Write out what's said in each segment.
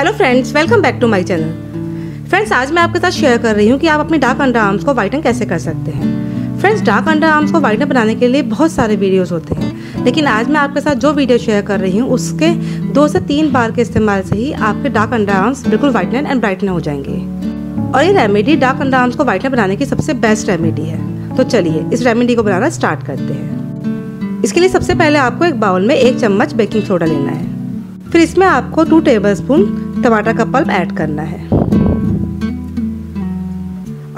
Hello friends, welcome back to my channel. Friends, आज मैं आपके साथ शेयर कर रही हूँ कि आप अपने डार्क अंडर आर्म्स को वाइटन कैसे कर सकते हैं। फ्रेंड्स, डार्क अंडर आर्म्स को वाइटन बनाने के लिए बहुत सारे वीडियोस होते हैं, लेकिन आज मैं आपके साथ जो वीडियो शेयर कर रही हूँ उसके 2 से 3 बार के इस्तेमाल से ही आपके डार्क अंडर आर्म्स बिल्कुल वाइटन एंड ब्राइटन हो जाएंगे। और ये रेमेडी डार्क अंडर आर्म्स को वाइटन बनाने की सबसे बेस्ट रेमेडी है। तो चलिए इस रेमेडी को बनाना स्टार्ट करते हैं। इसके लिए सबसे पहले आपको एक बाउल में 1 चम्मच बेकिंग सोडा लेना है। फिर इसमें आपको 2 टेबलस्पून टमाटर का पल्प ऐड करना है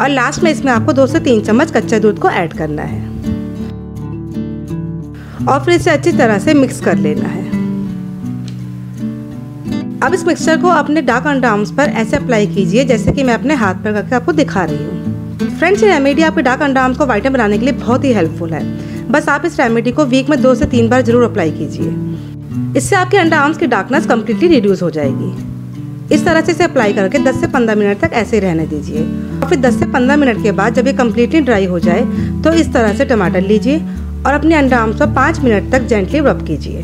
और लास्ट में इसमें आपको 2 से 3 चम्मच कच्चा दूध को ऐड करना है और फिर इसे अच्छी तरह से मिक्स कर लेना है। अब इस मिक्सचर को अपने डार्क अंडर आर्म्स पर ऐसे अप्लाई कीजिए जैसे कि मैं अपने हाथ पर करके आपको दिखा रही हूँ। फ्रेंड्स, ये रेमेडी आपके डार्क अंडर आर्म्स को वाइटन बनाने के लिए बहुत ही हेल्पफुल है। बस आप इस रेमेडी को वीक में 2 से 3 बार जरूर अप्लाई कीजिए। इससे आपके अंडर आर्म्स की डार्कनेस कम्प्लीटली रिड्यूस हो जाएगी। इस तरह से इसे अप्लाई करके 10 से 15 मिनट तक ऐसे रहने दीजिए और फिर 10 से 15 मिनट के बाद जब ये कम्प्लीटली ड्राई हो जाए तो इस तरह से टमाटर लीजिए और अपने अंडर आर्म्स पर 5 मिनट तक जेंटली रब कीजिए।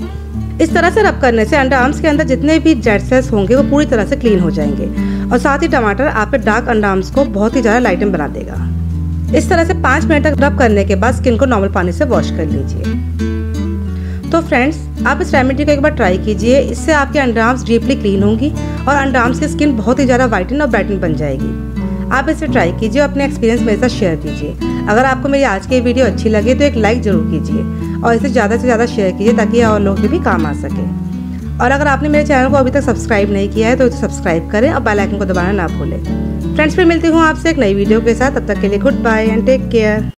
इस तरह से रब करने से अंडर आर्म्स के अंदर जितने भी जेड सेल्स होंगे वो पूरी तरह से क्लीन हो जाएंगे और साथ ही टमाटर आपके डार्क अंडर आर्म्स को बहुत ही ज़्यादा लाइटन बना देगा। इस तरह से 5 मिनट तक रब करने के बाद स्किन को नॉर्मल पानी से वॉश कर लीजिए। तो फ्रेंड्स, आप इस रेमेडी को एक बार ट्राई कीजिए। इससे आपके अंडर आर्म्स डीपली क्लीन होंगी और अंडर आर्म्स की स्किन बहुत ही ज़्यादा वाइटन और ब्राइटन बन जाएगी। आप इसे ट्राई कीजिए और अपने एक्सपीरियंस मेरे साथ शेयर कीजिए। अगर आपको मेरी आज की वीडियो अच्छी लगे तो एक लाइक जरूर कीजिए और इसे ज़्यादा से ज़्यादा शेयर कीजिए ताकि और लोग भी काम आ सके। और अगर आपने मेरे चैनल को अभी तक सब्सक्राइब नहीं किया है तो इसे सब्सक्राइब करें और बेल आइकन को दबाना ना भूलें। फ्रेंड्स, फिर मिलती हूँ आपसे एक नई वीडियो के साथ। तब तक के लिए goodbye and take care.